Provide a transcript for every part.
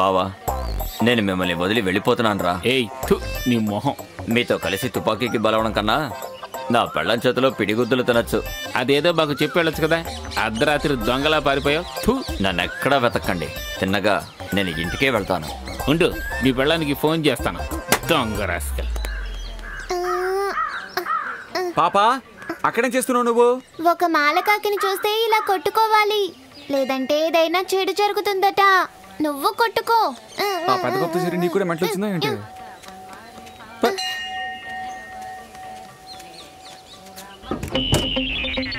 బావా, నేను మిమ్మల్ని వదిలి వెళ్ళిపోతున్నాను రా. ఏయ్ నీ మొహం. మీతో కలిసి తుపాకీకి బలవడం కన్నా నా పెళ్ళం చేతిలో పిడిగుద్దులు తినచ్చు. అదేదో మాకు చెప్పి వెళ్ళొచ్చు కదా. అర్ధరాత్రి దొంగలా పారిపోయావు. నన్ను ఎక్కడా వెతకండి, తిన్నగా నేను ఇంటికే వెళ్తాను. ఉండు, మీ పెళ్ళానికి ఫోన్ చేస్తాను. దొంగ రాస్కల్. పాపా, అక్కడేం చేస్తున్నావు నువ్వు? ఒక మాలకాకిని చూస్తే ఇలా కొట్టుకోవాలి, లేదంటే ఏదైనా చెడు జరుగుతుందట. నువ్వు కొట్టుకో.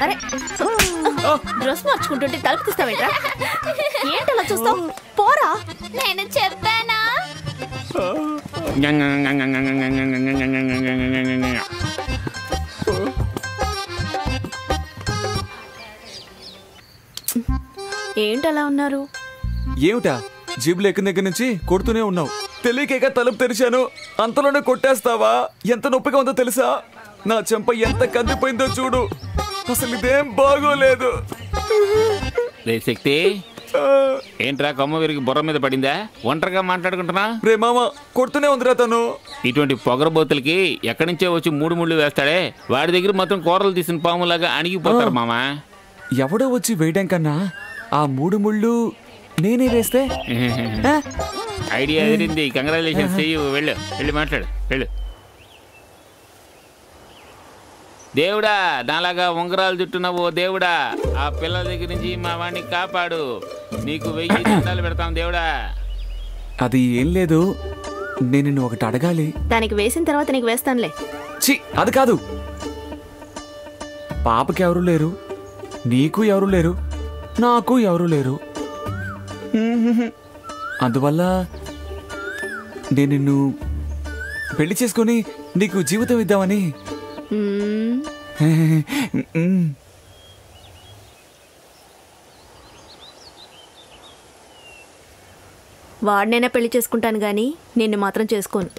అరే, డ్రెస్ మార్చుకుంటుంటే తలుపు తీస్తావేంట్రా? ఏంటలా చూస్తావు? పోరా. నేను చెప్పానా? ఏంటలా ఉన్నారు? ఏమిటా, జీబులు ఎక్కిన దగ్గర నుంచి కొడుతూనే ఉన్నావు. తెలియక తలుపు తెరిచాను, అంతలోనే కొట్టేస్తావా? ఎంత నొప్పిగా ఉందో తెలుసా? నా చెంప ఎంత కందిపోయిందో చూడు. అసలు ఇదేం బాగోలేదు. శక్తి, ఏంట్రా కొమ్మ విరిగి బుర్ర మీద పడిందా? ఒంటరిగా మాట్లాడుకుంటున్నా? రే మామ, కొడుతూనే ఉందిరా తను. ఇటువంటి పొగరబోతులకి ఎక్కడి నుంచో వచ్చి మూడు ముళ్ళు వేస్తాడే, వాడి దగ్గర మాత్రం కూరలు తీసిన పాములాగా అణిగిపోతారు మామ. ఎవడో వచ్చి వేయడం కన్నా ఆ మూడు ముళ్ళు నేనే వేస్తే. ఐడియా ఎదిరింది, కంగ్రాచులేషన్స్. వెళ్ళు వెళ్ళి మాట్లాడు. వెళ్ళు. దేవుడా, నాలాగా ఉంగరాలు చుట్టున్నావు దేవుడా. ఆ పిల్లల దగ్గర నుంచి మా వాడిని కాపాడు. నీకు 1000 దండాలు పెడతాం దేవుడా. అది ఏం లేదు, నేను నిన్ను ఒకటి అడగాలి. దానికి వేసిన తర్వాత నీకు వేస్తానులే. చి, అది కాదు. పాపకి ఎవరు లేరు, నీకు ఎవరు లేరు, నాకు ఎవరు లేరు. అందువల్ల నేను నిన్ను పెళ్లి చేసుకొని నీకు జీవితం ఇద్దామని. వాడినైనా పెళ్లి చేసుకుంటాను గాని నిన్ను మాత్రం చేసుకోను.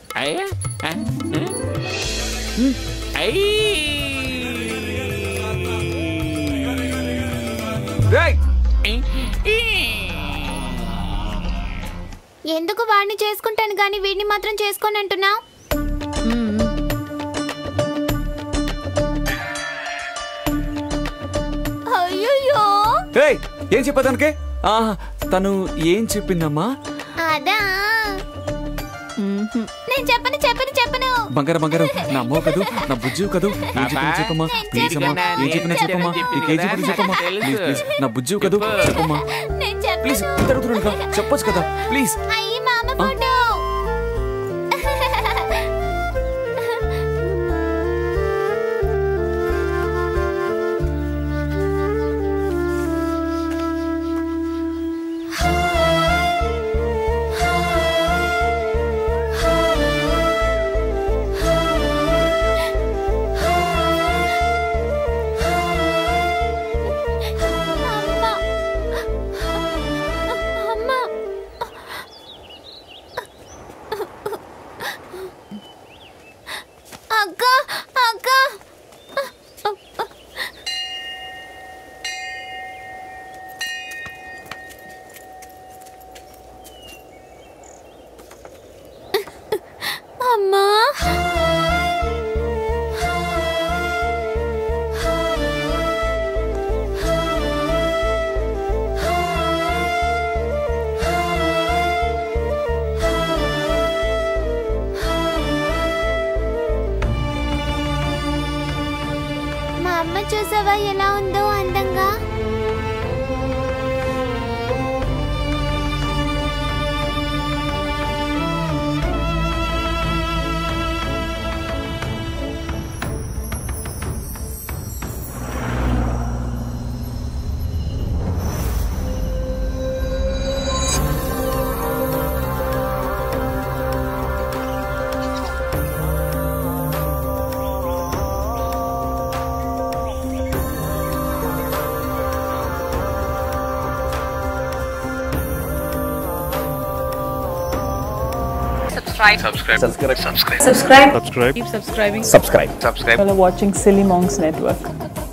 ఎందుకు వాడిని చేసుకుంటాను గాని వీడిని మాత్రం చేసుకోను అంటున్నా? ఏం చెప్పా తనకే? తను ఏం చెప్పిందమ్మా? అదా నేను చెప్పను. బంగారం బంగారం, నా అమ్మ కదూ, నా బుజ్జు కదూ. చెప్పమ్మా ప్లీజ్ అమ్మా, ఏం చెప్పినా చెప్పమ్మా. చెప్పమ్మా ప్లీజ్, నా బుజ్జు కదూ. చెప్పమ్మా ప్లీజ్, తరుగుతున్నా చెప్పొచ్చు కదా please. Subscribe. Keep subscribing. Subscribe. Follow watching Silly Monks Network.